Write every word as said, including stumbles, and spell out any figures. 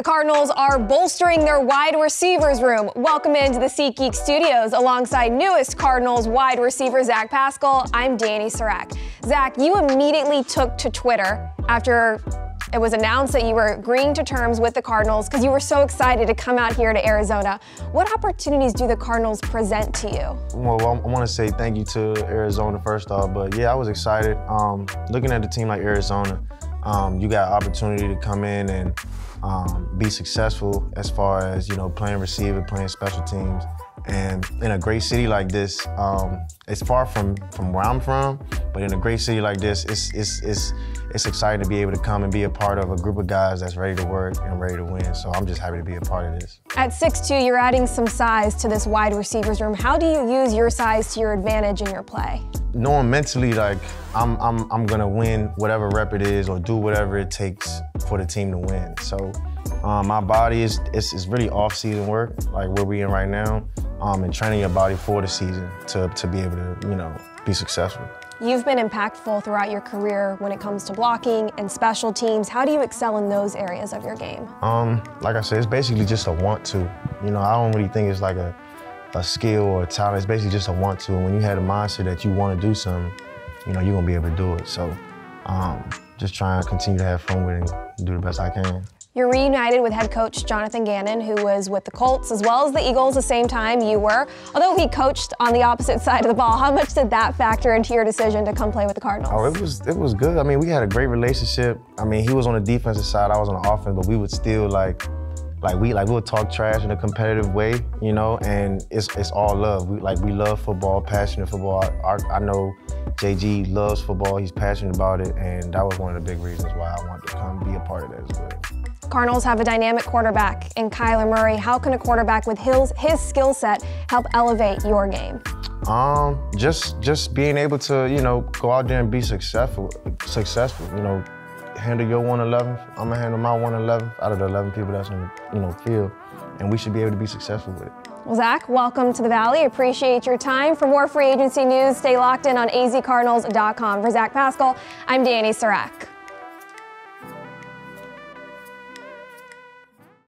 The Cardinals are bolstering their wide receivers room. Welcome into the SeatGeek Studios alongside newest Cardinals wide receiver Zach Pascal. I'm Dani Sureck. Zach, you immediately took to Twitter after it was announced that you were agreeing to terms with the Cardinals because you were so excited to come out here to Arizona. What opportunities do the Cardinals present to you? Well, I want to say thank you to Arizona first off, but yeah, I was excited. Um, looking at a team like Arizona, um, you got an opportunity to come in and um, be successful as far as, you know, playing receiver, playing special teams. And in a great city like this, um, it's far from, from where I'm from, but in a great city like this, it's, it's, it's, it's exciting to be able to come and be a part of a group of guys that's ready to work and ready to win. So I'm just happy to be a part of this. At six two, you're adding some size to this wide receivers room. How do you use your size to your advantage in your play? Knowing mentally, like, I'm, I'm, I'm gonna win whatever rep it is or do whatever it takes for the team to win. So um, my body is it's, it's really off-season work, like where we in right now. Um, and training your body for the season to, to be able to, you know, be successful. You've been impactful throughout your career when it comes to blocking and special teams. How do you excel in those areas of your game? Um, like I said, it's basically just a want to. You know, I don't really think it's like a, a skill or a talent. It's basically just a want to. And when you have a mindset that you want to do something, you know, you're going to be able to do it. So um, just trying to continue to have fun with it and do the best I can. You're reunited with head coach Jonathan Gannon, who was with the Colts as well as the Eagles the same time you were. Although he coached on the opposite side of the ball, how much did that factor into your decision to come play with the Cardinals? Oh, it was it was good. I mean, we had a great relationship. I mean, he was on the defensive side, I was on the offense, but we would still like like we like we would talk trash in a competitive way, you know. And it's it's all love. We like we love football, passionate football. I, I, I know J G loves football. He's passionate about it, and that was one of the big reasons why I wanted to come be a part of that as well. Cardinals have a dynamic quarterback in Kyler Murray. How can a quarterback with his, his skill set help elevate your game? Um, just just being able to, you know, go out there and be successful. Successful, you know, handle your one eleven. I'm gonna handle my one eleven out of the eleven people that's on the, you know, field, and we should be able to be successful with it. Well, Zach, welcome to the Valley. Appreciate your time. For more free agency news, stay locked in on A Z Cardinals dot com. For Zach Pascal, I'm Dani Sureck.